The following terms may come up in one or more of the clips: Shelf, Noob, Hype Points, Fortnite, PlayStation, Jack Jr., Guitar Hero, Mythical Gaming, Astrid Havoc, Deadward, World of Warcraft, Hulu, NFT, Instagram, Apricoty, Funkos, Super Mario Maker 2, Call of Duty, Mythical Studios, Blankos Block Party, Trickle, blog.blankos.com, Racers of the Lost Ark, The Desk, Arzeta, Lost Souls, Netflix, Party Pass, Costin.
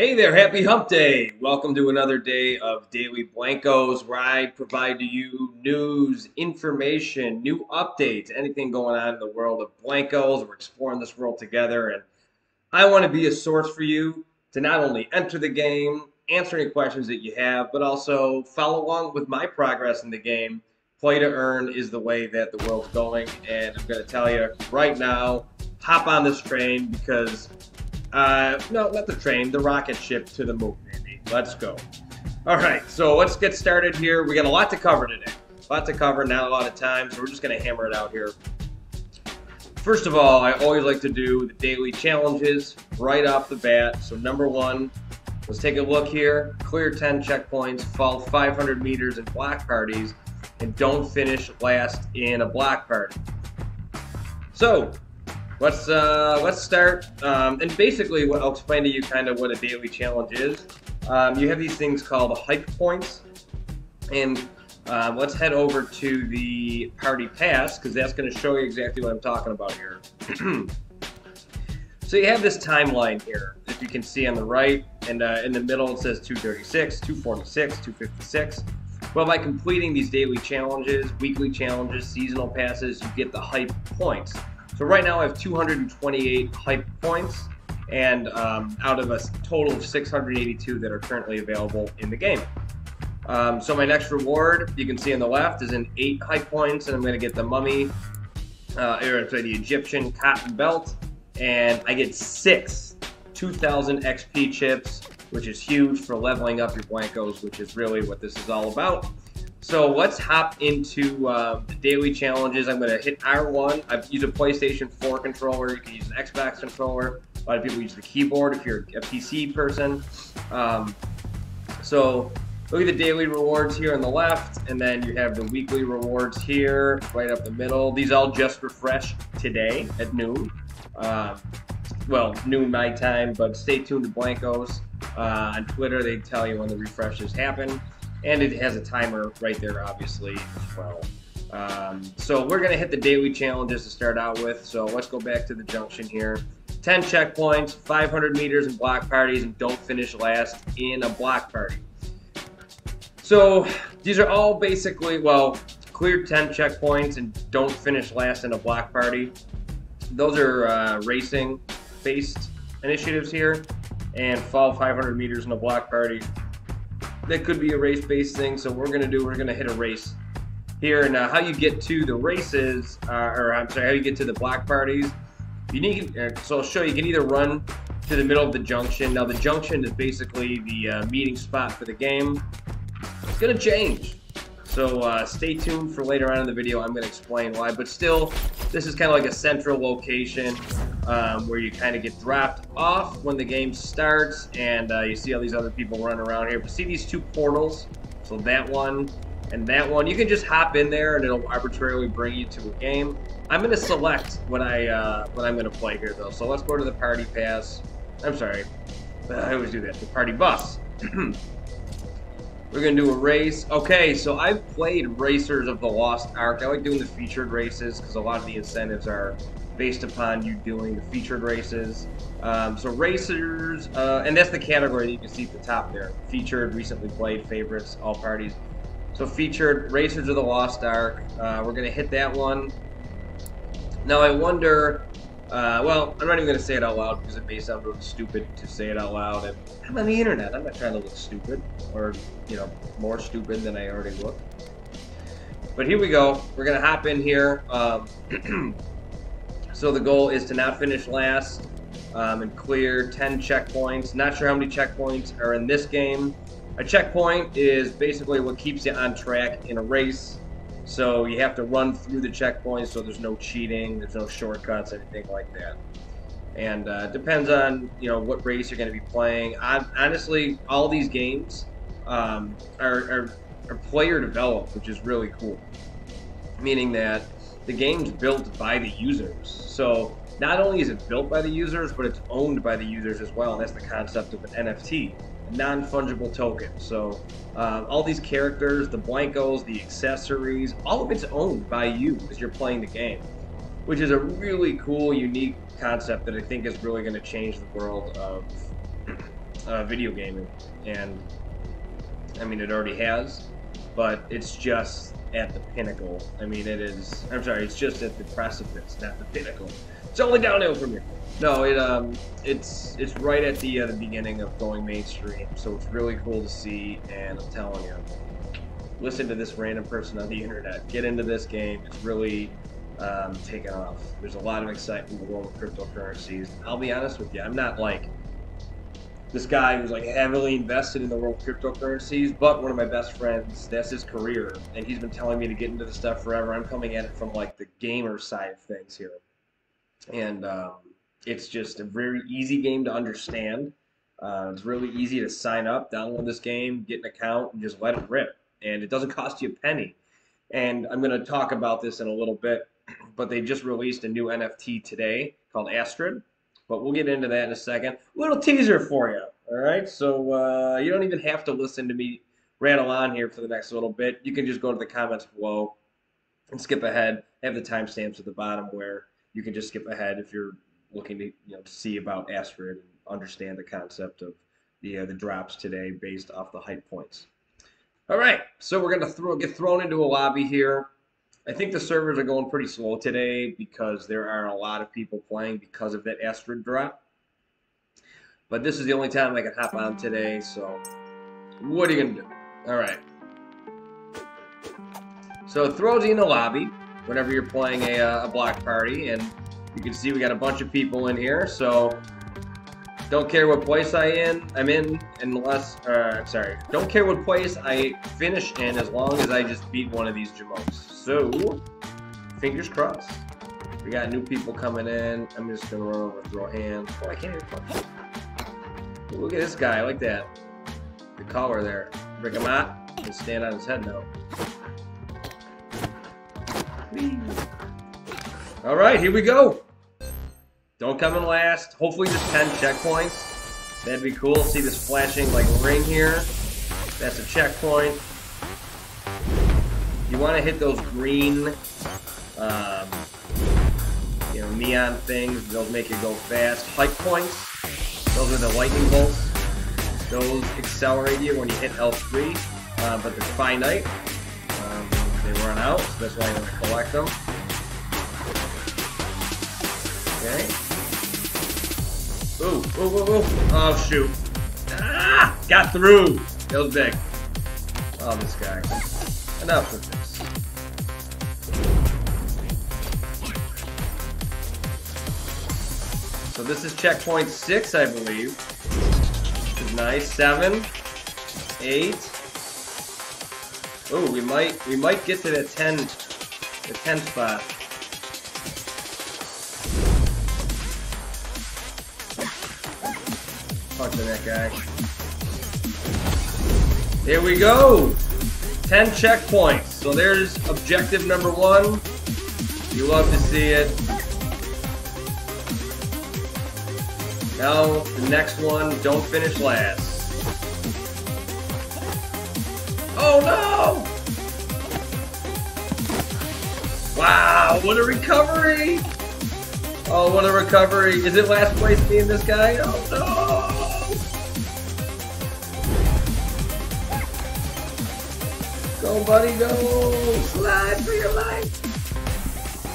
Hey there, happy hump day. Welcome to another day of Daily Blankos, where I provide to you news, information, new updates, anything going on in the world of Blankos. We're exploring this world together, and I want to be a source for you to not only enter the game, answer any questions that you have, but also follow along with my progress in the game. Play to earn is the way that the world's going, and I'm going to tell you right now, hop on this train because no, not the train, the rocket ship to the moon, baby. Let's go. All right, so let's get started here. We got a lot to cover today. A lot to cover, not a lot of time, so we're just going to hammer it out here. First of all, I always like to do the daily challenges right off the bat. So number one, let's take a look here. Clear 10 checkpoints, fall 500 meters in block parties, and don't finish last in a block party. So let's start, and basically what I'll explain to you kind of what a daily challenge is. You have these things called Hype Points, and let's head over to the Party Pass, because that's going to show you exactly what I'm talking about here. So you have this timeline here, if you can see on the right, and in the middle it says 236, 246, 256. Well, by completing these daily challenges, weekly challenges, seasonal passes, you get the Hype Points. So right now I have 228 hype points, and out of a total of 682 that are currently available in the game. So my next reward, you can see on the left, is an 8 hype points, and I'm going to get the mummy, the Egyptian cotton belt, and I get 6 2,000 XP chips, which is huge for leveling up your Blankos, which is really what this is all about. So let's hop into the daily challenges. I'm going to hit R1. I've used a PlayStation 4 controller. You can use an Xbox controller. A lot of people use the keyboard if you're a PC person. So look at the daily rewards here on the left, and then you have the weekly rewards here right up the middle. These all just refresh today at noon. Well, noon my time, but stay tuned to Blankos. On Twitter, they tell you when the refreshes happen. And it has a timer right there, obviously, as well. So we're going to hit the daily challenges to start out with. So let's go back to the junction here. 10 checkpoints, 500 meters in block parties, and don't finish last in a block party. So these are all basically, well, clear 10 checkpoints and don't finish last in a block party. Those are racing-based initiatives here. And fall 500 meters in a block party. That could be a race-based thing, so we're gonna hit a race here. And how you get to the races, how you get to the block parties. You need, so I'll show you. You can either run to the middle of the junction. Now the junction is basically the meeting spot for the game. It's gonna change, so stay tuned for later on in the video. I'm gonna explain why, but still, this is kind of like a central location where you kind of get dropped off when the game starts, and you see all these other people running around here. But see these two portals? So that one and that one. You can just hop in there and it'll arbitrarily bring you to a game. I'm going to select what I'm going to play here, though. So let's go to the Party Pass. I'm sorry. I always do that. The Party Bus. We're going to do a race. Okay, so I've played Racers of the Lost Ark. I like doing the featured races because a lot of the incentives are based upon you doing the featured races. So Racers, and that's the category that you can see at the top there. Featured, recently played, favorites, all parties. So featured, Racers of the Lost Ark. We're going to hit that one. Now I wonder, well, I'm not even going to say it out loud because it may sound really stupid to say it out loud. And I'm on the internet. I'm not trying to look stupid or, you know, more stupid than I already look. But here we go. We're going to hop in here. So the goal is to not finish last and clear 10 checkpoints. Not sure how many checkpoints are in this game. A checkpoint is basically what keeps you on track in a race. So you have to run through the checkpoints, so there's no cheating, there's no shortcuts, anything like that. And depends on, you know, what race you're going to be playing. Honestly, all these games are player developed, which is really cool. Meaning that the game's built by the users. So not only is it built by the users, but it's owned by the users as well. And that's the concept of an NFT. Non-fungible token. So all these characters, the Blankos, the accessories, all of it's owned by you as you're playing the game, which is a really cool, unique concept that I think is really going to change the world of video gaming, and I mean it already has, but it's just at the pinnacle. I mean it is, I'm sorry, it's just at the precipice, not the pinnacle. It's only downhill from here. No, it's right at the beginning of going mainstream, so it's really cool to see, and I'm telling you, listen to this random person on the internet, get into this game, it's really taken off. There's a lot of excitement in the world of cryptocurrencies. I'll be honest with you, I'm not like this guy who's like heavily invested in the world of cryptocurrencies, but one of my best friends, that's his career, and he's been telling me to get into this stuff forever. I'm coming at it from like the gamer side of things here, and it's just a very easy game to understand. It's really easy to sign up, download this game, get an account, and just let it rip. And it doesn't cost you a penny. And I'm going to talk about this in a little bit, but they just released a new NFT today called Astrid. But we'll get into that in a second. Little teaser for you, all right? So you don't even have to listen to me rattle on here for the next little bit. You can just go to the comments below and skip ahead. I have the timestamps at the bottom where you can just skip ahead if you're looking to, you know, see about Astrid and understand the concept of the drops today based off the hype points. All right, so we're gonna get thrown into a lobby here. I think the servers are going pretty slow today because there are a lot of people playing because of that Astrid drop. But this is the only time I can hop on today, so what are you gonna do? All right. So it throws you in the lobby whenever you're playing a block party, and you can see we got a bunch of people in here, so don't care what place I'm in unless, sorry, don't care what place I finish in as long as I just beat one of these Jamos. So, fingers crossed. We got new people coming in. I'm just gonna run over, throw hands. Oh, I can't even punch. Look at this guy, I like that. The collar there. Rick him out and stand on his head now. All right, here we go. Don't come in last. Hopefully just 10 checkpoints. That'd be cool. See this flashing like ring here. That's a checkpoint. You want to hit those green, you know, neon things. They'll make you go fast. Hype points. Those are the lightning bolts. Those accelerate you when you hit L3, but they're finite. They run out, so that's why you want to collect them. Okay. Ooh, ooh, ooh, ooh. Oh, shoot. Ah, got through. That was big. Oh, this guy. Enough with this. So this is checkpoint 6, I believe. This is nice. 7, 8. Ooh, we might get to that 10, the 10 spot. Punching that guy. There we go. 10 checkpoints. So there's objective number 1. You love to see it. Now the next one, don't finish last. Oh no! Wow, what a recovery! Oh, what a recovery! Is it last place being this guy? Oh no! Go, buddy, go! Slide for your life!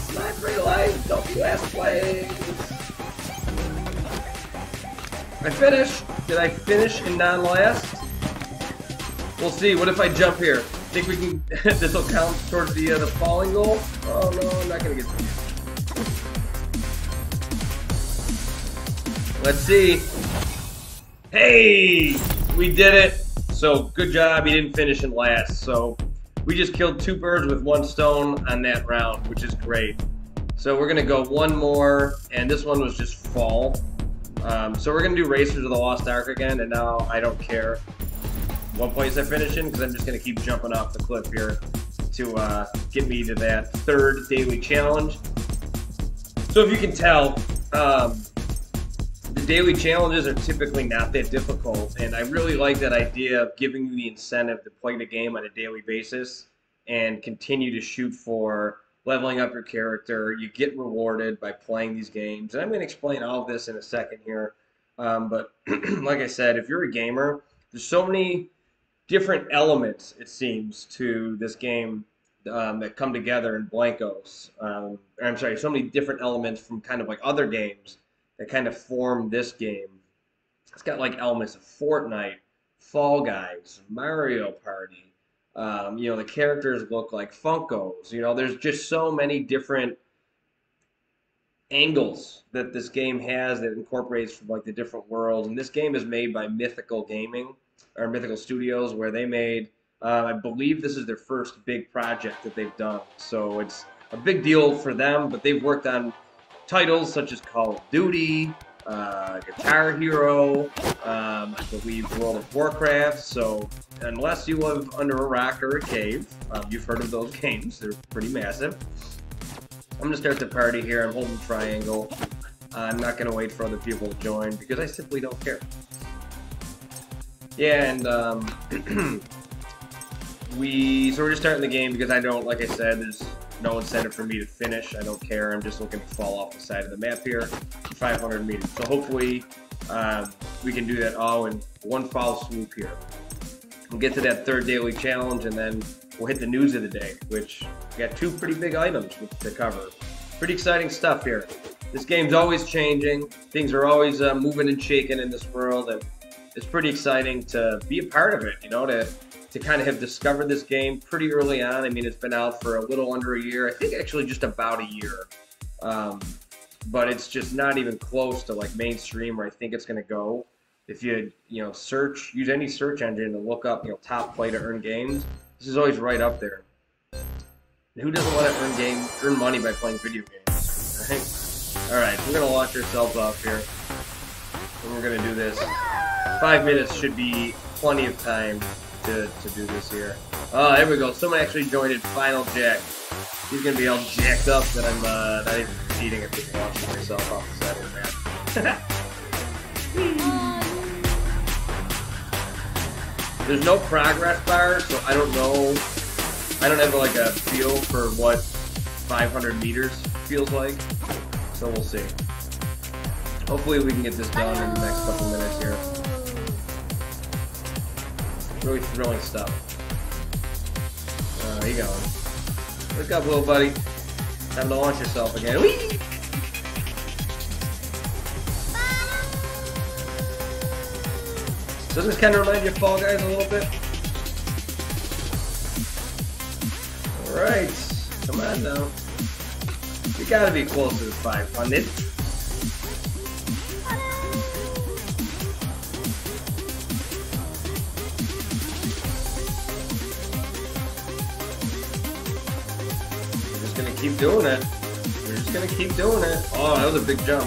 Slide for your life! Don't be last place! I finished! Did I finish in non-last? We'll see. What if I jump here? Think we can... this will count towards the falling goal? Oh no, I'm not gonna get this. Let's see. Hey! We did it! So good job, you didn't finish in last. So we just killed 2 birds with 1 stone on that round, which is great. So we're gonna go one more, and this one was just fall. So we're gonna do Racers of the Lost Ark again, and now I don't care what place I finish in, because I'm just gonna keep jumping off the cliff here to get me to that 3rd daily challenge. So if you can tell, the daily challenges are typically not that difficult, and I really like that idea of giving you the incentive to play the game on a daily basis and continue to shoot for leveling up your character. You get rewarded by playing these games, and I'm going to explain all of this in a second here. But like I said, if you're a gamer, there's so many different elements, it seems, to this game that come together in Blankos. I'm sorry, so many different elements from kind of like other games that kind of form this game. It's got like elements of Fortnite, Fall Guys, Mario Party. You know, the characters look like Funkos. You know, there's just so many different angles that this game has that incorporates from like the different worlds. And this game is made by Mythical Gaming, or Mythical Studios, where they made, I believe this is their first big project that they've done. So it's a big deal for them, but they've worked on titles such as Call of Duty, Guitar Hero, I believe World of Warcraft. So unless you live under a rock or a cave, you've heard of those games. They're pretty massive. I'm gonna start the party here. I'm holding triangle. I'm not gonna wait for other people to join because I simply don't care. Yeah, and so we're just starting the game because I don't, like I said, there's no incentive for me to finish. I don't care. I'm just looking to fall off the side of the map here for 500 meters. So hopefully we can do that all in one foul swoop here. We'll get to that third daily challenge, and then we'll hit the news of the day, which we got two pretty big items to cover. Pretty exciting stuff here. This game's always changing. Things are always moving and shaking in this world, and it's pretty exciting to be a part of it, you know, to kind of have discovered this game pretty early on. I mean, it's been out for a little under a year. I think actually just about a year. But it's just not even close to like mainstream where I think it's gonna go. If you know, search, use any search engine to look up, you know, top play to earn games, this is always right up there. And who doesn't want to earn money by playing video games, right? All right, we're gonna launch ourselves off here. And we're gonna do this. 5 minutes should be plenty of time to do this here. Oh, there we go. Someone actually joined in Final Jack. He's going to be all jacked up that I'm not even cheating at this, launching myself off the side of the map. There's no progress bar, so I don't know. I don't have like a feel for what 500 meters feels like, so we'll see. Hopefully we can get this done in the next couple minutes here. Really thrilling stuff. There you go. Wake up, little buddy. Time to launch yourself again. Whee! Doesn't this kind of remind you of Fall Guys a little bit? Alright. Come on now. You gotta be close to the 500. Keep doing it. We're just gonna keep doing it. Oh, that was a big jump.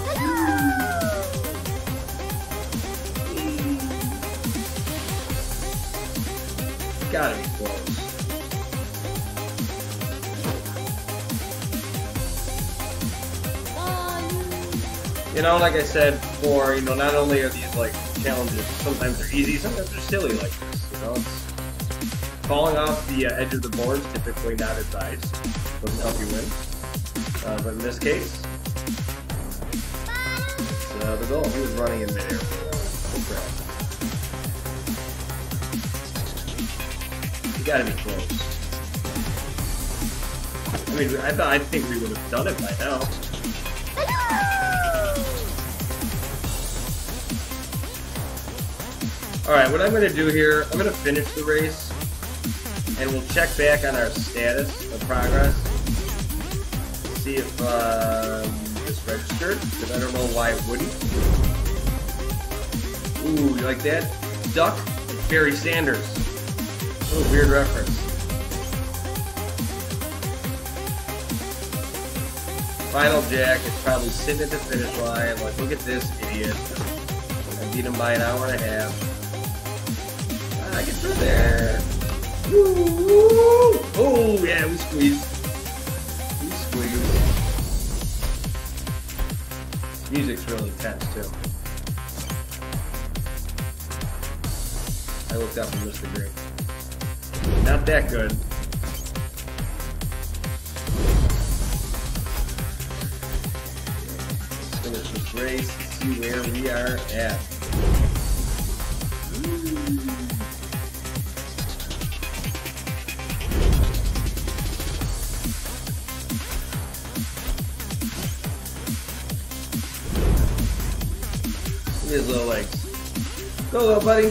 Gotta be close. You know, like I said before, you know, not only are these like challenges, sometimes they're easy, sometimes they're silly like this, you know? Falling off the edge of the board is typically not advised. Doesn't help you win. But in this case, it's the goal. He was running in midair. You gotta be close. I mean, I think we would have done it by now. Alright, what I'm gonna do here, I'm gonna finish the race. And we'll check back on our status of progress. See if this registered, because I don't know why it wouldn't. Ooh, you like that? Duck and Barry Sanders. Oh, weird reference. Final Jack is probably sitting at the finish line, like, look at this idiot. I beat him by an hour and a half. Ah, get through there. Woo! Oh yeah, we squeezed. We squeezed. Music's really intense too. I looked up and missed the green. Not that good. Let's so it's a race to see where we are at. Look at his little legs. Go, little buddy.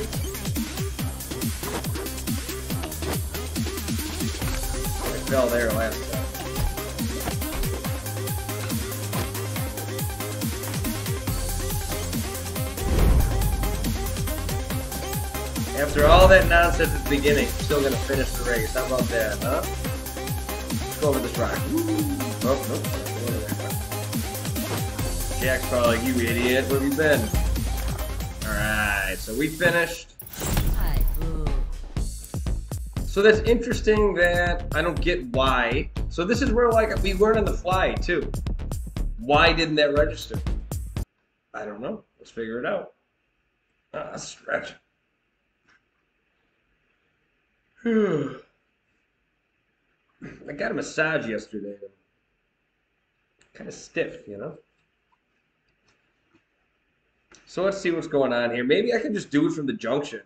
I fell there last time. After all that nonsense at the beginning, I'm still gonna finish the race. How about that, huh? Let's go over this rock. Oh, nope. Jack's probably like, you idiot, where have you been? Alright, so we finished. So that's interesting that I don't get why. So this is where, like, we learn on the fly, too. Why didn't that register? I don't know. Let's figure it out. Ah, stretch. I got a massage yesterday. Kind of stiff, you know? So let's see what's going on here. Maybe I can just do it from the junction.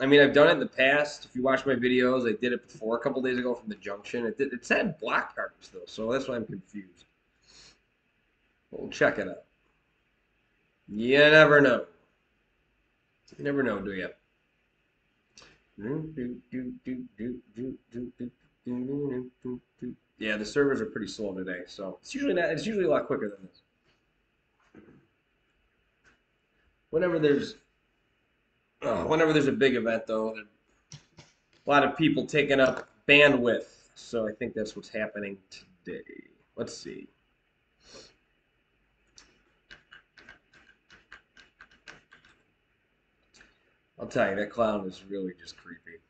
I mean, I've done it in the past. If you watch my videos, I did it before a couple days ago from the junction. It said block parties, though, so that's why I'm confused. But we'll check it out. You never know. You never know, do you? Yeah, the servers are pretty slow today, so it's usually a lot quicker than this. Whenever there's a big event, though, a lot of people taking up bandwidth, so I think that's what's happening today. Let's see. I'll tell you, that clown is really just creepy,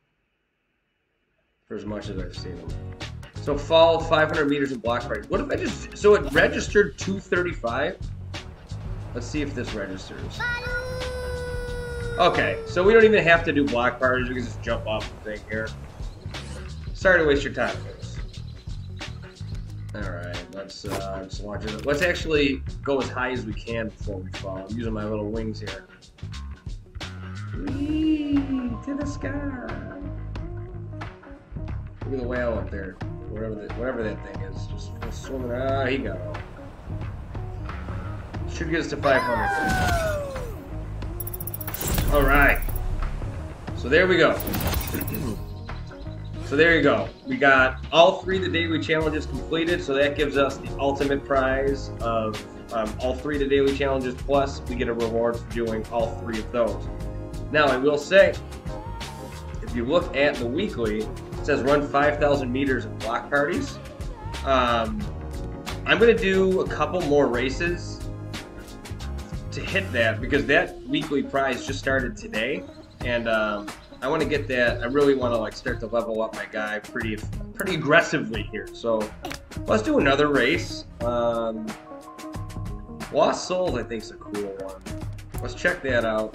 for as much as I've seen him. So fall 500 meters in block party. What if I just, so it registered 235? Let's see if this registers. Okay, so we don't even have to do block parties, we can just jump off the thing here. Sorry to waste your time, guys. Alright, let's launch it. Let's actually go as high as we can before we fall. I'm using my little wings here. Whee! To the sky! Look at the whale up there. Whatever that thing is. Just swimming. Ah, he got it. Should get us to 500. Alright. So there we go. So there you go. We got all three of the daily challenges completed. So that gives us the ultimate prize of all three of the daily challenges. Plus, we get a reward for doing all three of those. Now, I will say, if you look at the weekly, it says run 5,000 meters in block parties. I'm going to do a couple more races to hit that, because that weekly prize just started today. And I want to get that. I really want to like start to level up my guy pretty aggressively here. So let's do another race. Lost Souls, I think, is a cool one. Let's check that out.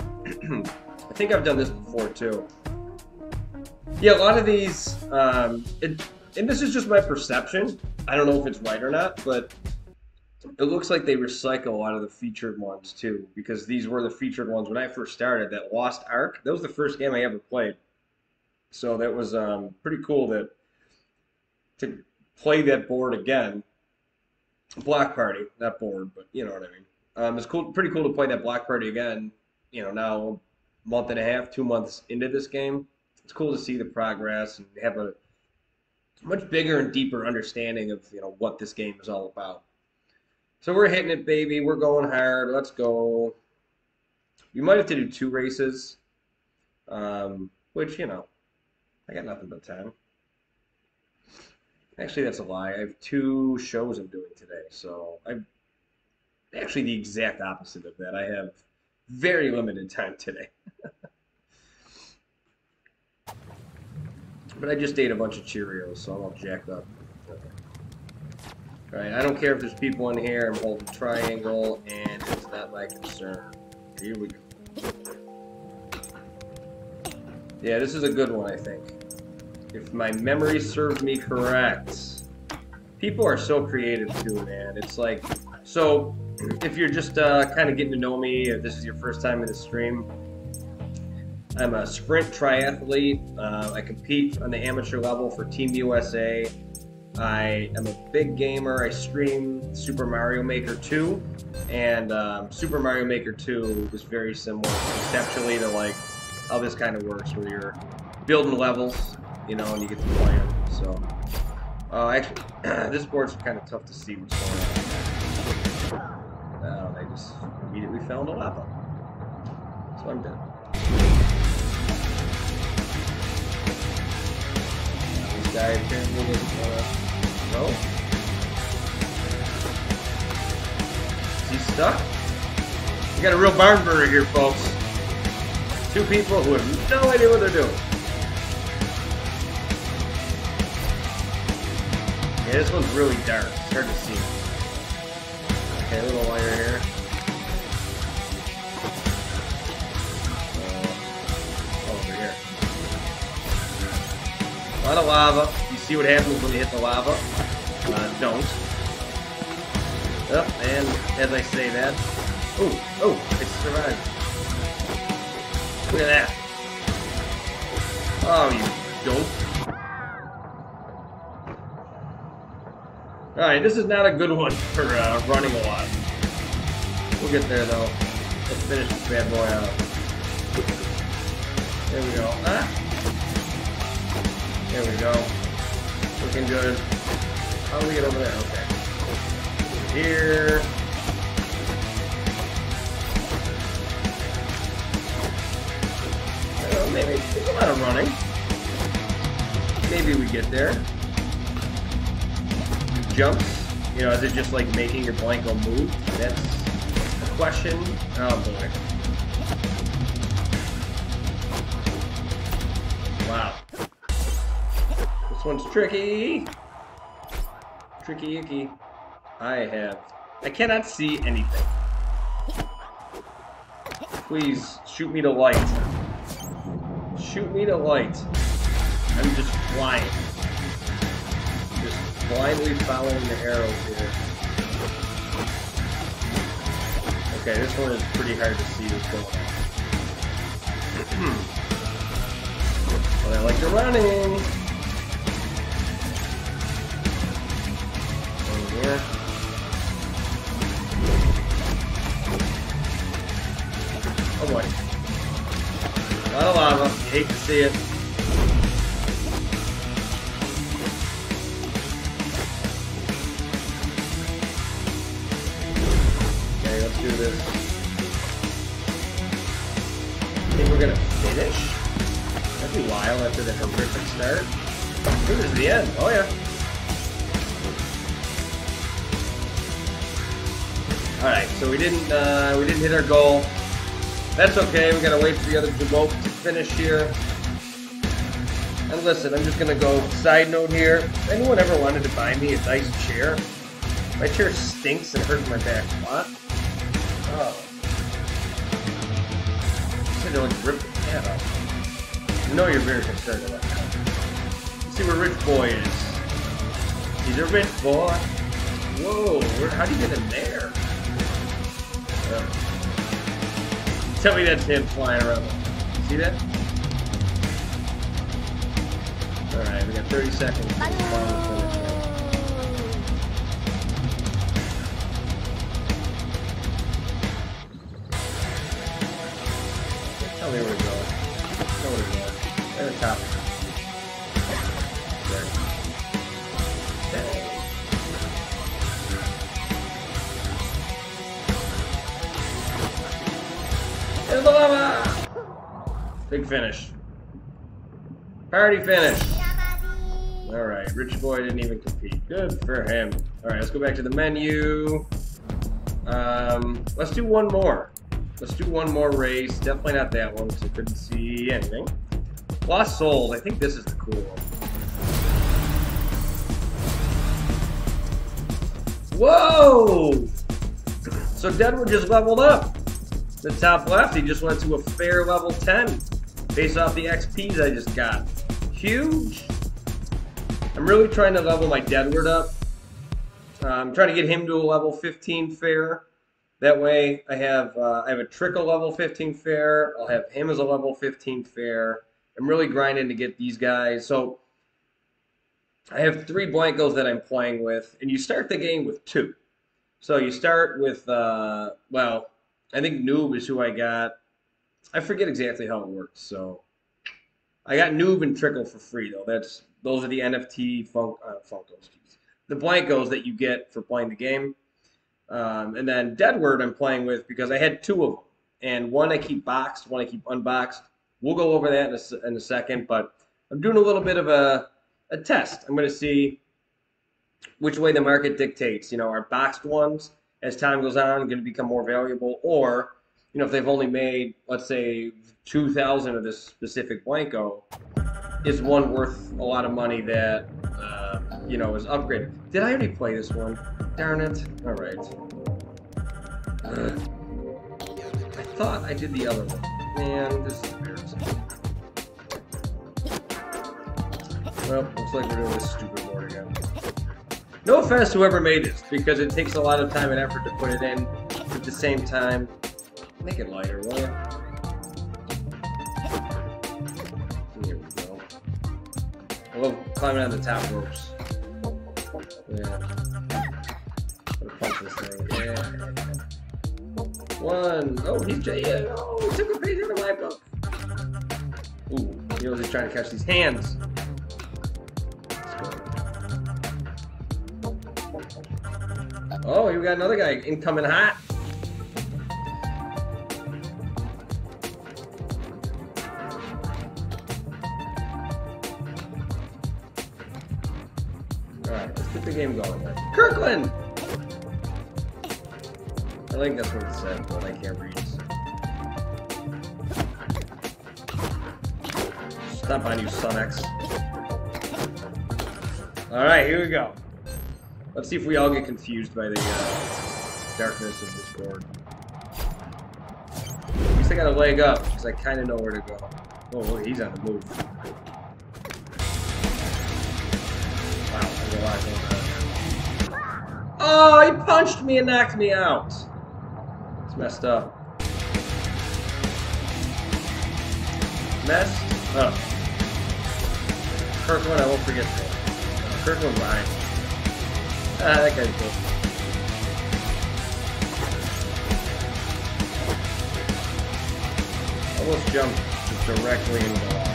I think I've done this before too. Yeah, a lot of these, and this is just my perception. I don't know if it's right or not, but it looks like they recycle a lot of the featured ones too, because these were the featured ones when I first started. That Lost Ark, that was the first game I ever played. So that was pretty cool to play that board again. Block party, not board, but you know what I mean. It's cool, pretty cool to play that block party again. You know, now a month and a half, 2 months into this game, it's cool to see the progress and have a much bigger and deeper understanding of, you know, what this game is all about. So we're hitting it, baby. We're going hard. Let's go. You might have to do two races, which, you know, I got nothing but time. Actually, that's a lie. I have two shows I'm doing today, so I'm actually the exact opposite of that. I have very limited time today. But I just ate a bunch of Cheerios, so I'm all jacked up. Alright, I don't care if there's people in here. I'm holding triangle, and it's not my concern. Here we go. Yeah, this is a good one, I think. If my memory serves me correct. People are so creative, too, man. It's like, so If you're just kind of getting to know me, if this is your first time in the stream, I'm a sprint triathlete. I compete on the amateur level for Team USA. I am a big gamer. I stream Super Mario Maker 2, and Super Mario Maker 2 is very similar conceptually to like how this kind of works, where you're building levels, you know, and you get to play them. So actually, this board's kind of tough to see what's going on. I just immediately fell into lava, so I'm dead. This guy apparently doesn't want to go. Is he stuck? We got a real barn burner here, folks. Two people who have no idea what they're doing. Yeah, this one's really dark. It's hard to see. Okay, a little wire here. Over here. A lot of lava. You see what happens when you hit the lava? Don't. Oh, and as I say that... Oh, I survived. Look at that. Oh, you dope. Alright, this is not a good one for running a lot. We'll get there though. Let's finish this bad boy out. There we go. Huh? There we go. Looking good. How do we get over there? Okay. Here. I don't know, maybe there's a lot of running. Maybe we get there. Jumps, you know, is it just like making your Blanko move? That's a question. Oh boy. Wow. This one's tricky. Tricky icky. I cannot see anything. Please shoot me to light. Shoot me to light. I'm just flying. Blindly following the arrows here. Okay, this one is pretty hard to see what's going on. But I like the running! Over here. Oh boy. A lot of lava. You hate to see it. This. I think we're gonna finish. That'd be wild after the horrific start. This is the end. Oh yeah. All right, so we didn't hit our goal. That's okay. We gotta wait for the other Jamoke to finish here. And listen, I'm just gonna go side note here. If anyone ever wanted to buy me a nice chair, my chair stinks and hurts my back a lot. Oh. I said to like rip the cat off. You know you're very concerned about that. Let's see where Rich Boy is. He's a rich boy. Whoa, how do you get in there? Tell me that's him flying around. See that? Alright, we got 30 seconds. Oh, there we go. There we go. At the top. There. Hey. There's the lava! Big finish. Party finish. Alright, Rich Boy didn't even compete. Good for him. Alright, let's go back to the menu. Let's do one more. Let's do one more race. Definitely not that one because I couldn't see anything. Lost Souls. I think this is the cool one. Whoa! So Deadward just leveled up. The top left, he just went to a fair level 10 based off the XPs I just got. Huge! I'm really trying to level my Deadward up. I'm trying to get him to a level 15 fair. That way I have a Trickle level 15 fair. I'll have him as a level 15 fair. I'm really grinding to get these guys. So I have 3 Blankos that I'm playing with, and you start the game with 2. So you start with, well, I think Noob is who I got. I forget exactly how it works. So I got Noob and Trickle for free, though. Those are the NFT Funkos, the Blankos that you get for playing the game. And then Deadward I'm playing with because I had 2 of them. And one I keep boxed, one I keep unboxed. We'll go over that in a second, but I'm doing a little bit of a test. I'm going to see which way the market dictates. You know, our boxed ones, as time goes on, are going to become more valuable. Or, you know, if they've only made, let's say, 2,000 of this specific Blanko, is one worth a lot of money that, you know, is upgraded? Did I already play this one? Darn it. All right. I thought I did the other one. Man, this is embarrassing. Well, looks like we're doing this stupid board again. No offense to whoever made this, because it takes a lot of time and effort to put it in, but at the same time, make it lighter, will you? Here we go. I love climbing on the top ropes. Yeah. Gotta pump this thing. Yeah. One. Oh, he's trying. Yeah. Oh, he took a page out of my book. Ooh, he was trying to catch these hands. Oh, you got another guy incoming hot. All right, let's get the game going. Then. Kirkland. I think that's what it said, but I can't read. Stop on you, Son X. All right, here we go. Let's see if we all get confused by the darkness of this board. At least I got a leg up, because I kind of know where to go. Oh, look, he's on the move. Wow, there's a lot going on there. Oh, he punched me and knocked me out. It's messed up. Messed up. Kirkland, I won't forget that. Kirkland lied. That guy's cool. Almost jumped just directly into the wall.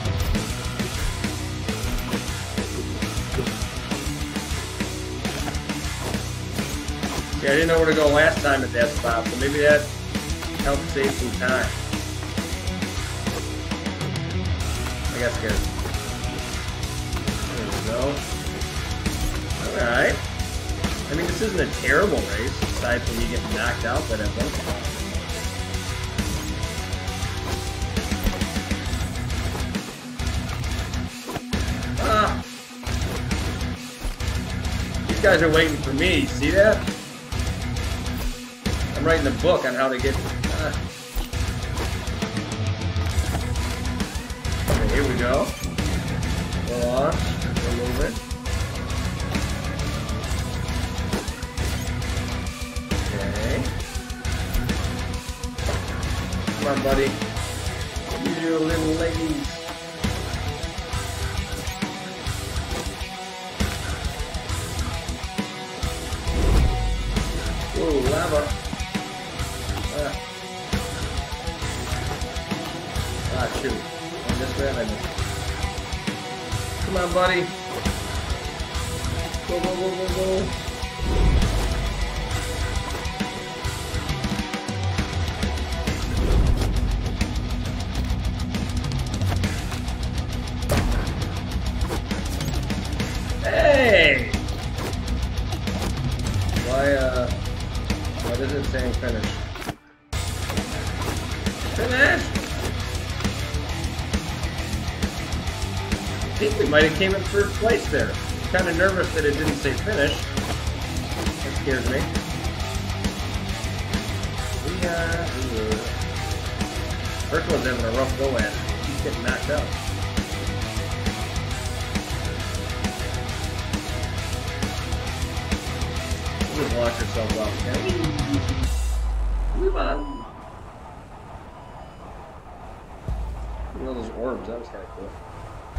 Yeah, I didn't know where to go last time at that spot, so maybe that helped save some time. I got scared. There we go. Alright. I mean, this isn't a terrible race, aside from you getting knocked out by that one. Ah! These guys are waiting for me, see that? I'm writing a book on how to get... Okay, here we go. We'll launch a little bit. Come on, buddy. Use your little legs. Whoa, lava. Ah, shoot. I just ran at it. Come on, buddy. Go, go, go, go, go. Why does it say finish? Finish! I think we might have came in first place there. I'm kind of nervous that it didn't say finish. That scares me. First one's having a rough go at it. He's getting knocked out. Lock yourself up, okay? Come on. Look at all those orbs. That was kind of cool.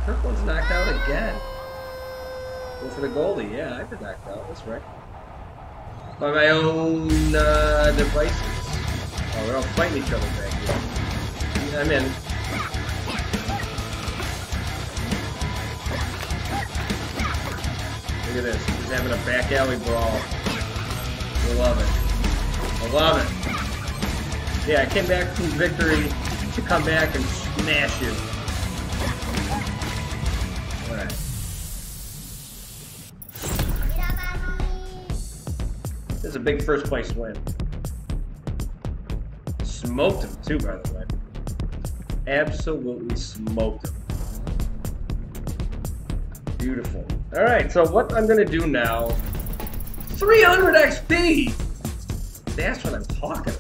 Kirkland's knocked out again. Go for the goalie. Yeah, I've been knocked out. That's right. By my own devices. Oh, they're all fighting each other back here. I'm in. Look at this. He's having a back alley brawl. I love it. I love it. Yeah, I came back from victory to come back and smash you. Alright. This is a big first place win. Smoked him too, by the way. Absolutely smoked him. Beautiful. Alright, so what I'm gonna do now, 300 XP! That's what I'm talking about.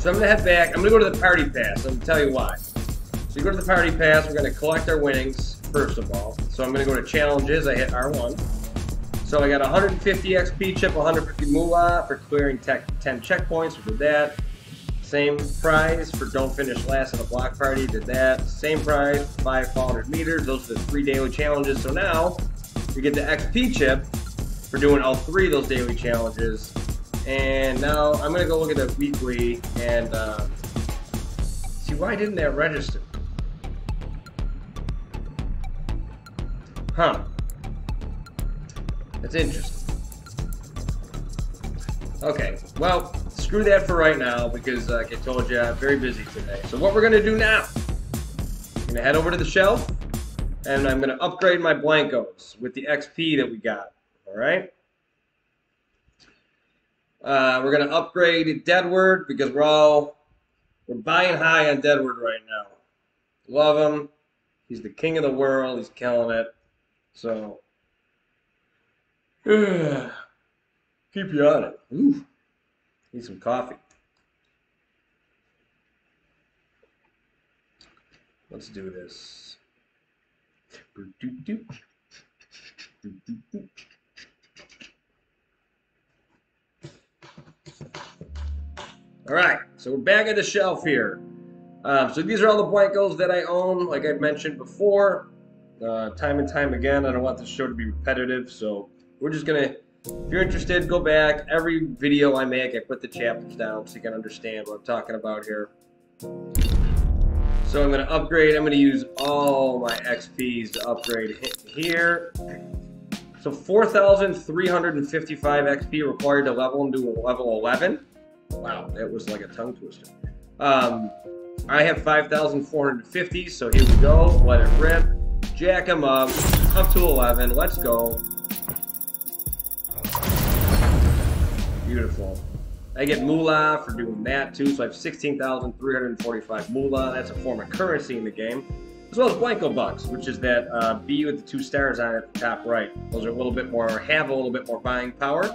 So I'm gonna head back, I'm gonna go to the Party Pass, I'm gonna tell you why. So you go to the Party Pass, we're gonna collect our winnings, first of all. So I'm gonna go to Challenges, I hit R1. So I got 150 XP chip, 150 moolah for clearing 10 checkpoints, we did that. Same prize for don't finish last at a block party, did that. Same prize, 500 meters, those are the 3 daily challenges. So now, we get the XP chip for doing all 3 of those daily challenges. And now, I'm gonna go look at the weekly and see why didn't that register? Huh, that's interesting. Okay, well, screw that for right now because, like I told you, I'm very busy today. So what we're going to do now, I'm going to head over to the shelf and I'm going to upgrade my Blankos with the XP that we got, all right? We're going to upgrade Deadward because we're buying high on Deadward right now. Love him. He's the king of the world. He's killing it. So, keep you on it. Ooh. Need some coffee. Let's do this. All right, so we're back at the shelf here. So these are all the Blankos that I own, like I've mentioned before, time and time again. I don't want this show to be repetitive, so we're just gonna. If you're interested, go back. Every video I make, I put the chapters down so you can understand what I'm talking about here. So I'm going to upgrade. I'm going to use all my XPs to upgrade here. So 4,355 XP required to level and do a level 11. Wow, that was like a tongue twister. I have 5,450, so here we go. Let it rip. Jack them up to 11. Let's go. Beautiful. I get moolah for doing that too, so I have 16,345 moolah. That's a form of currency in the game, as well as Blanco Bucks, which is that B with the 2 stars on it at the top right. Those are a little bit more, have a little bit more buying power.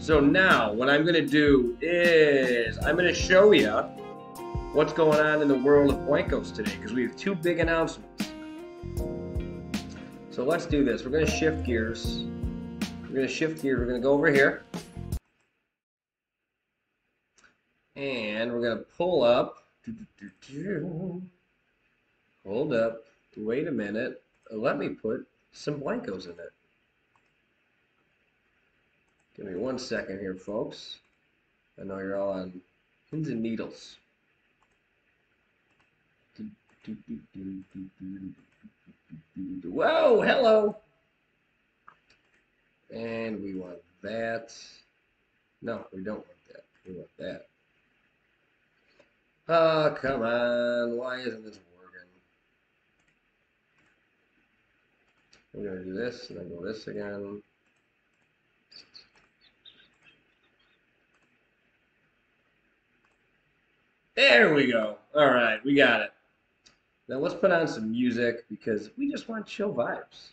So now, what I'm going to do is I'm going to show you what's going on in the world of Blankos today, because we have 2 big announcements. So let's do this. We're going to shift gears. We're going to shift gears. We're going to go over here. And we're going to pull up, hold up, wait a minute, let me put some Blankos in it. Give me one second here, folks. I know you're all on pins and needles. Whoa, hello. And we want that. No, we don't want that. We want that. Oh, come on. Why isn't this working? I'm going to do this, and then go this again. There we go. All right, we got it. Now let's put on some music, because we just want chill vibes.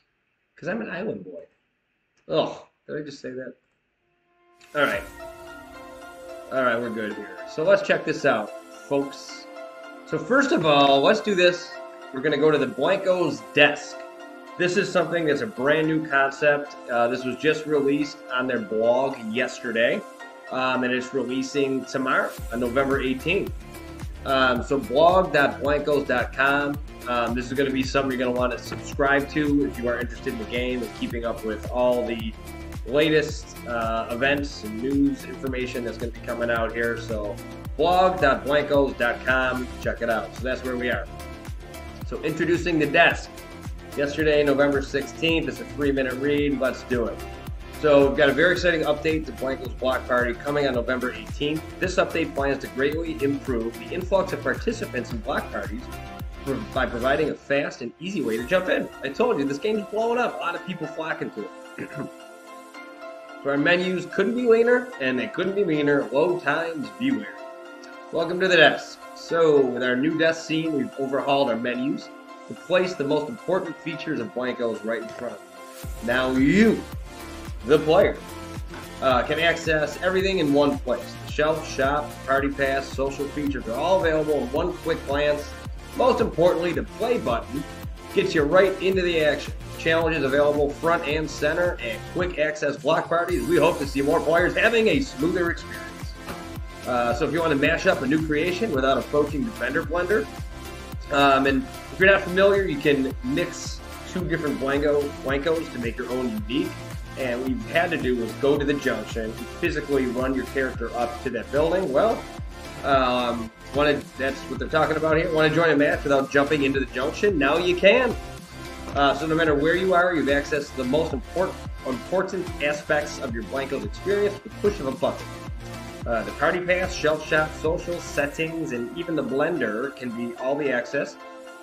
Because I'm an island boy. Oh, did I just say that? All right. All right, we're good here. So let's check this out, folks. So first of all, let's do this. We're going to go to the Blankos desk. This is something that's a brand new concept. This was just released on their blog yesterday. and it's releasing tomorrow on November 18th. So blog.blankos.com. This is going to be something you're going to want to subscribe to if you are interested in the game and keeping up with all the latest events and news information that's going to be coming out here. So blog.blankos.com, check it out. So that's where we are. So introducing the desk. Yesterday, November 16th, it's a 3-minute read. Let's do it. So we've got a very exciting update to Blankos Block Party coming on November 18th. This update plans to greatly improve the influx of participants in block parties by providing a fast and easy way to jump in. I told you, this game's blowing up. A lot of people flocking to it. So our menus couldn't be leaner, and they couldn't be meaner. Load times, beware. Welcome to the desk. So with our new desk scene, we've overhauled our menus to place the most important features of Blankos right in front. Now you, the player, can access everything in one place. The shelf, shop, party pass, social features are all available in one quick glance. Most importantly, the play button gets you right into the action. Challenges available front and center, and quick access block parties. We hope to see more players having a smoother experience. So if you want to mash up a new creation without approaching the vendor blender, and if you're not familiar, you can mix two different Blankos to make your own unique. And what you've had to do was go to the junction and physically run your character up to that building. Well, that's what they're talking about here. Want to join a match without jumping into the junction? Now you can. So no matter where you are, you've access to the most important aspects of your Blankos experience with the push of a button. The party pass, shelf shop, social settings, and even the blender can be all the access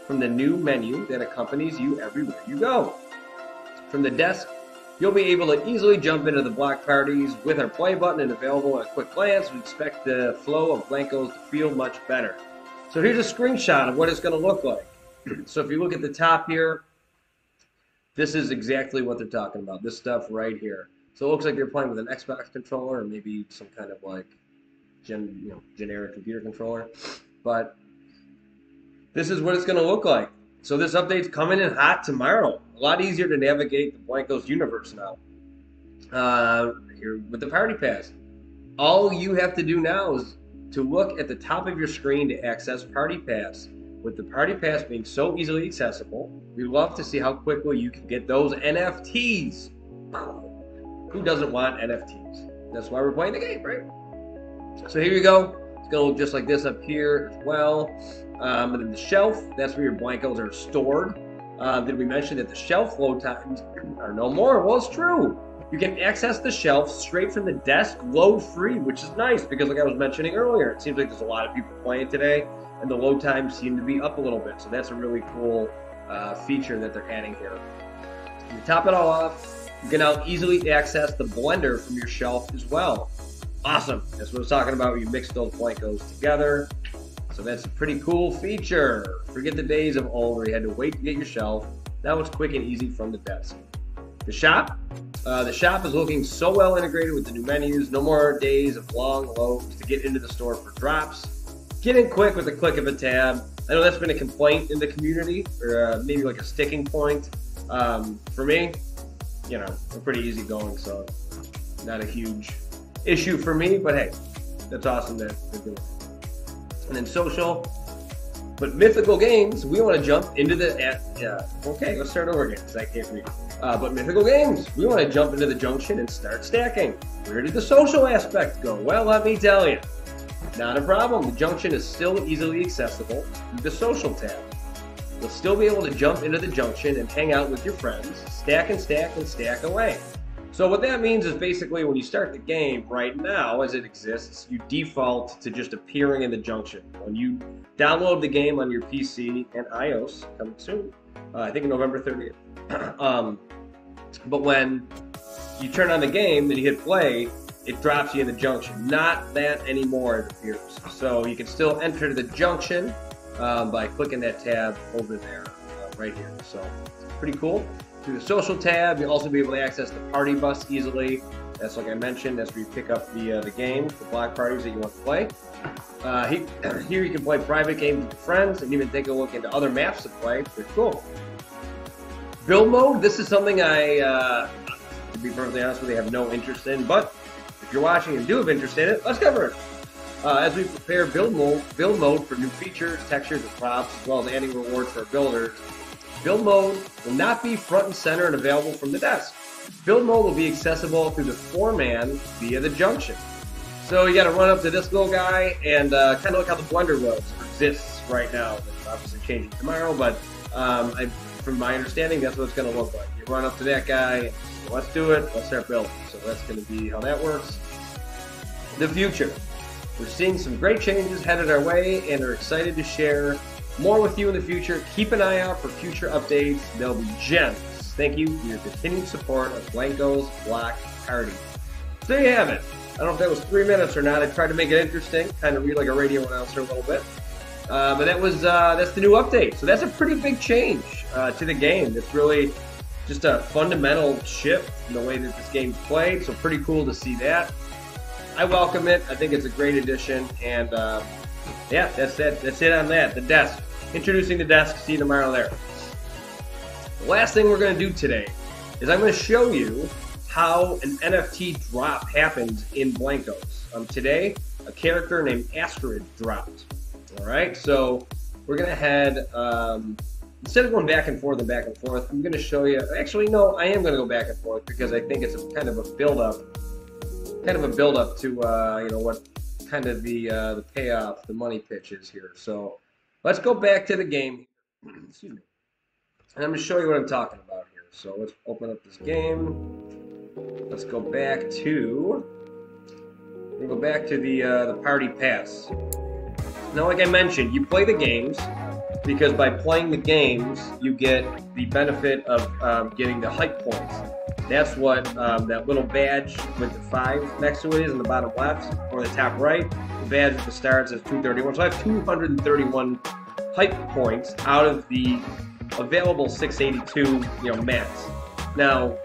from the new menu that accompanies you everywhere you go. From the desk, you'll be able to easily jump into the block parties with our play button and available at a quick glance. We expect the flow of Blankos to feel much better. So here's a screenshot of what it's going to look like. So if you look at the top here, this is exactly what they're talking about, this stuff right here. So it looks like you're playing with an Xbox controller or maybe some kind of like generic computer controller. But this is what it's going to look like. So this update's coming in hot tomorrow. A lot easier to navigate the Blankos universe now. Here with the Party Pass. All you have to do now is to look at the top of your screen to access Party Pass. With the Party Pass being so easily accessible, we love to see how quickly you can get those NFTs. Who doesn't want NFTs? That's why we're playing the game, right? So here you go. It's going to look just like this up here as well. And then the shelf, that's where your Blankos are stored. Did we mention that the shelf load times are no more? Well, it's true. You can access the shelf straight from the desk, load free, which is nice because like I was mentioning earlier, it seems like there's a lot of people playing today and the load times seem to be up a little bit. So that's a really cool feature that they're adding here. And to top it all off, you can now easily access the blender from your shelf as well. Awesome. That's what I was talking about. You mix those Blankos together. So that's a pretty cool feature. Forget the days of old where you had to wait to get your shelf. Now it's quick and easy from the desk. The shop. The shop is looking so well integrated with the new menus. No more days of long loads to get into the store for drops. Get in quick with the click of a tab. I know that's been a complaint in the community, or maybe like a sticking point. For me, I'm pretty easygoing, so not a huge issue for me. But hey, that's awesome that they're doing it. And then social, but Mythical Games, we want to jump into the, okay, let's start over again, because I can't read. But Mythical Games, we want to jump into the junction and start stacking. Where did the social aspect go? Well, let me tell you, not a problem. The junction is still easily accessible through the social tab. You'll still be able to jump into the junction and hang out with your friends, stack and stack and stack away. So what that means is basically when you start the game right now as it exists, you default to just appearing in the junction. When you download the game on your PC and iOS, coming soon, I think November 30th. But when you turn on the game and you hit play, it drops you in the junction. Not that anymore, it appears. So you can still enter the junction by clicking that tab over there, right here. So it's pretty cool. Through the social tab, you'll also be able to access the party bus easily. That's like I mentioned, that's where you pick up the games, the block parties that you want to play. Here you can play private games with friends and even take a look into other maps to play. They're cool. Build mode, this is something I, to be perfectly honest with you, have no interest in, but If you're watching and do have interest in it, let's cover it. As we prepare build mode for new features, textures, and props, as well as adding rewards for our builders, build mode will not be front and center and available from the desk. Build mode will be accessible through the foreman via the junction. So you got to run up to this little guy and kind of look how the blender works exists right now. It's obviously changing tomorrow, but from my understanding, that's what it's going to look like. You run up to that guy, let's do it, let's start building. So that's going to be how that works. The future. We're seeing some great changes headed our way and are excited to share more with you in the future. Keep an eye out for future updates. They'll be gems. Thank you for your continued support of Blankos Block Party. So there you have it. I don't know if that was 3 minutes or not. I tried to make it interesting, kind of read like a radio announcer a little bit. But that was that's the new update. So that's a pretty big change to the game. It's really just a fundamental shift in the way that this game's played. So pretty cool to see that. I welcome it. I think it's a great addition, and yeah, that's it. That's it on that. The desk. Introducing the desk. See you tomorrow there. The last thing we're going to do today is I'm going to show you how an NFT drop happens in Blankos. Today, a character named Astrid dropped. All right, so we're going to head instead of going back and forth and back and forth. I'm going to show you. Actually, no, I am going to go back and forth because I think it's a, kind of a build up to you know what kind of the payoff, the money pitch is here. So let's go back to the game. Excuse me. And I'm going to show you what I'm talking about here. So let's open up this game. Let's go back to the Party Pass. Now, like I mentioned, you play the games because by playing the games, you get the benefit of getting the hype points. That's what that little badge with the 5 next to it is in the bottom left or the top right. The badge with the star says 231. So I have 231 hype points out of the available 682, you know, max. Now,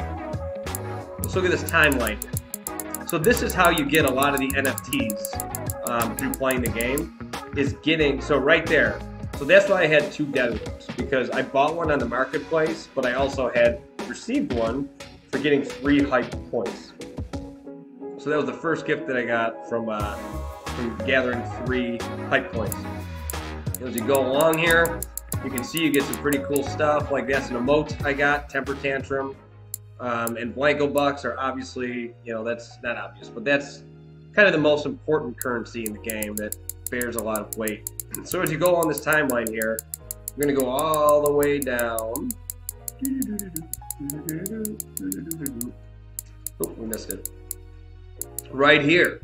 let's look at this timeline. So this is how you get a lot of the NFTs through playing the game. Is getting so right there. So that's why I had 2 Deadwards, because I bought one on the marketplace, but I also had received one for getting 3 hype points. So that was the first gift that I got from gathering 3 hype points. As you go along here, you can see you get some pretty cool stuff. Like that's an emote I got, temper tantrum, and Blanko bucks are obviously, you know, that's not obvious, but that's kind of the most important currency in the game that bears a lot of weight. So as you go on this timeline here, I'm going to go all the way down. Oh, we missed it. Right here.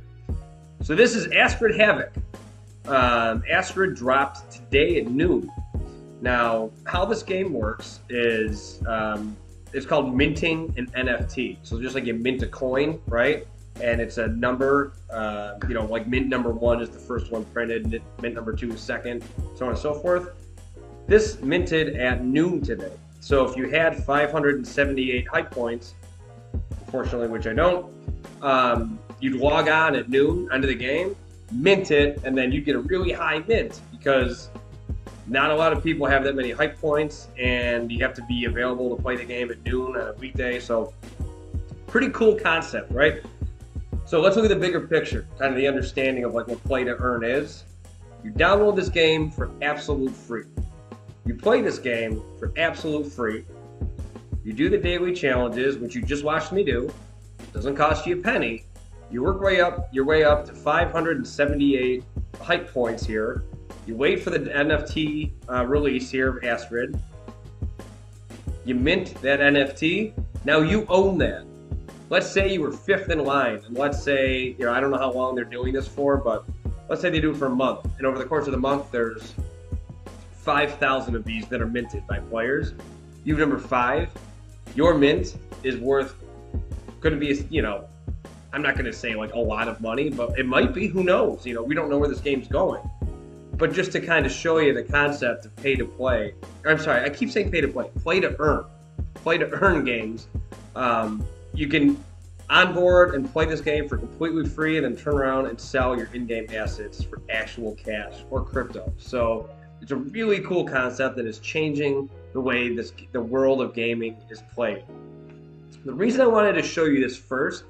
So this is Astrid Havoc. Astrid dropped today at noon. Now, how this game works is it's called minting an NFT. So just like you mint a coin, right? And it's a number, you know, like mint number 1 is the first one printed, mint number 2 is second, so on and so forth. This minted at noon today. So if you had 578 hype points, unfortunately, which I don't, you'd log on at noon under the game, mint it, and then you'd get a really high mint because not a lot of people have that many hype points and you have to be available to play the game at noon on a weekday. So pretty cool concept, right? So let's look at the bigger picture, kind of the understanding of like what play to earn is. You download this game for absolute free. You play this game for absolute free. You do the daily challenges, which you just watched me do. Doesn't cost you a penny. You work your way up to 578 hype points here. You wait for the NFT release here of Astrid. You mint that NFT. Now you own that. Let's say you were 5th in line, and let's say, you know, I don't know how long they're doing this for, but let's say they do it for a month, and over the course of the month, there's 5,000 of these that are minted by players. You number 5, your mint is worth, could be, you know, I'm not going to say like a lot of money, but it might be, who knows, you know, we don't know where this game's going. But just to kind of show you the concept of pay to play, I'm sorry, I keep saying pay to play, play to earn games. You can onboard and play this game for completely free and then turn around and sell your in-game assets for actual cash or crypto. So it's a really cool concept that is changing the way the world of gaming is played. The reason I wanted to show you this first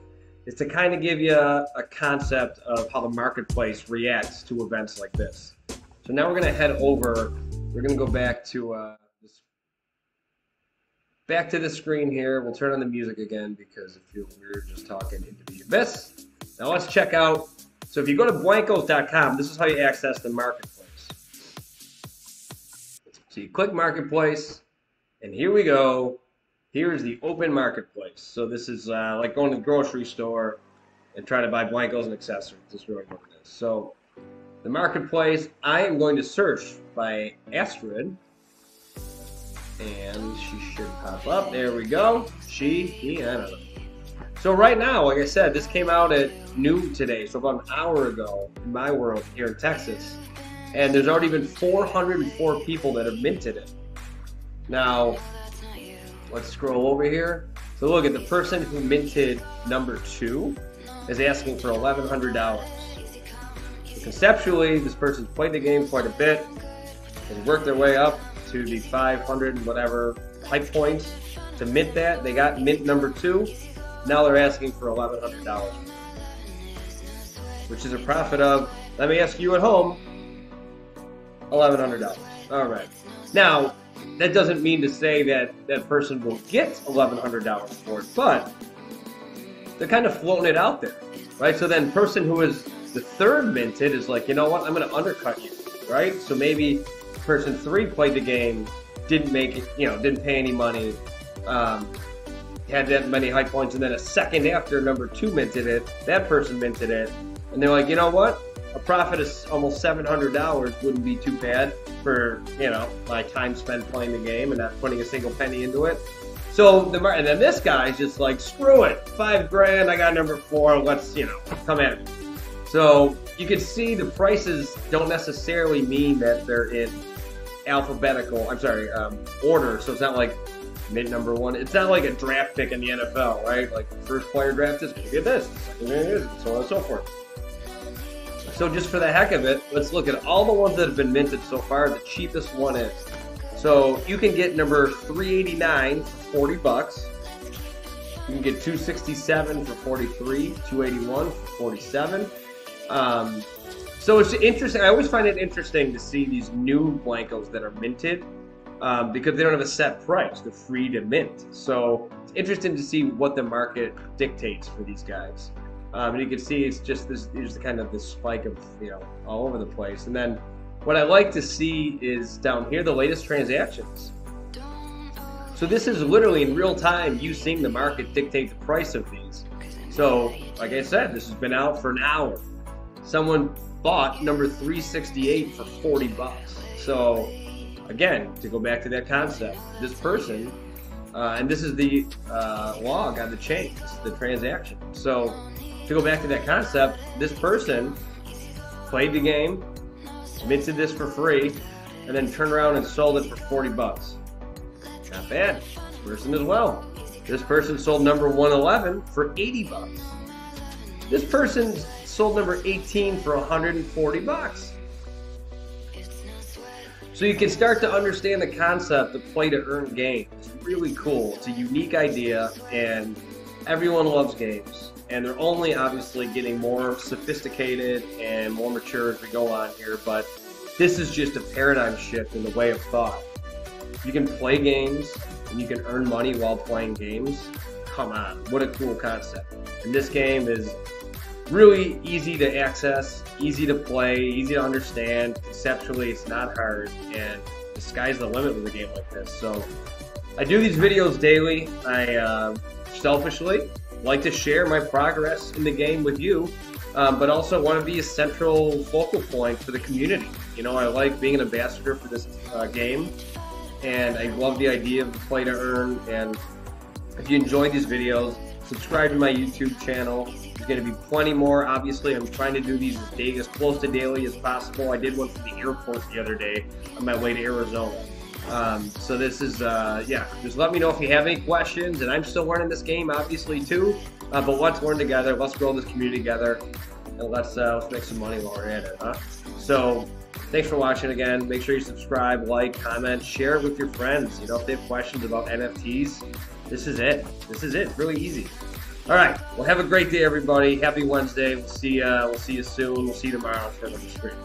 is to kind of give you a concept of how the marketplace reacts to events like this. So now we're going to head over, we're going to go back to this screen here. We'll turn on the music again because it feels weird just talking into the abyss. Now let's check out, so if you go to blankos.com, this is how you access the marketplace. So you click marketplace, and here we go. Here's the open marketplace. So this is like going to the grocery store and trying to buy Blankos and accessories. This is really what it is. So the marketplace, I am going to search by Astrid, and she should pop up. There we go. He, I don't know. So right now, like I said, this came out at noon today, so about an hour ago in my world here in Texas, and there's already been 404 people that have minted it. Now, let's scroll over here. So look at the person who minted number 2 is asking for $1,100. So conceptually, this person's played the game quite a bit and worked their way up to the 500 and whatever hype points to mint that. They got mint number 2. Now they're asking for $1,100, which is a profit of, let me ask you at home, $1,100. All right. Now, that doesn't mean to say that that person will get $1,100 for it, but they're kind of floating it out there, right? So then person who is the third minted is like, you know what, I'm going to undercut you, right? So maybe person 3 played the game, didn't make it, you know, didn't pay any money, had that many high points, and then a second after number 2 minted it, that person minted it, and they're like, you know what, a profit of almost $700 wouldn't be too bad for, you know, my time spent playing the game and not putting a single penny into it. So and then this guy's just like, screw it, $5,000, I got number 4, let's, you know, come at it. So you can see the prices don't necessarily mean that they're in alphabetical, I'm sorry, order. So it's not like mint number 1. It's not like a draft pick in the NFL, right? Like the first player drafts this, you get this, the second player is, and so on and so forth. So just for the heck of it, let's look at all the ones that have been minted so far. The cheapest one is, so you can get number 389 for $40. You can get 267 for 43, 281 for 47. So it's interesting. I always find it interesting to see these new Blankos that are minted because they don't have a set price. They're free to mint. So it's interesting to see what the market dictates for these guys. And you can see it's just this, there's kind of this spike of, you know, all over the place. And then what I like to see is down here, the latest transactions. So this is literally in real time, you seeing the market dictate the price of these. So like I said, this has been out for an hour. Someone bought number 368 for $40. So again, to go back to that concept, this person, and this is the log on the chain, the transaction. So to go back to that concept, this person played the game, minted this for free, and then turned around and sold it for $40. Not bad. This person as well. This person sold number 111 for $80. This person sold number 18 for $140. So you can start to understand the concept of play to earn game. It's really cool. It's a unique idea, and everyone loves games. And they're only obviously getting more sophisticated and more mature as we go on here, but this is just a paradigm shift in the way of thought. You can play games and you can earn money while playing games. Come on, what a cool concept. And this game is really easy to access, easy to play, easy to understand. Conceptually, it's not hard, and the sky's the limit with a game like this. So I do these videos daily. I selfishly like to share my progress in the game with you, but also want to be a central focal point for the community. You know, I like being an ambassador for this game, and I love the idea of the play to earn. And if you enjoy these videos, subscribe to my YouTube channel. There's going to be plenty more. Obviously, I'm trying to do these as close to daily as possible. I did one from the airport the other day on my way to Arizona. So this is, yeah, just let me know if you have any questions, and I'm still learning this game, obviously, too, but let's learn together, let's grow this community together, and let's make some money while we're at it, huh? So, thanks for watching again. Make sure you subscribe, like, comment, share it with your friends. You know, if they have questions about NFTs, this is it. This is it. Really easy. All right. Well, have a great day, everybody. Happy Wednesday. We'll see you soon. We'll see you tomorrow for another stream.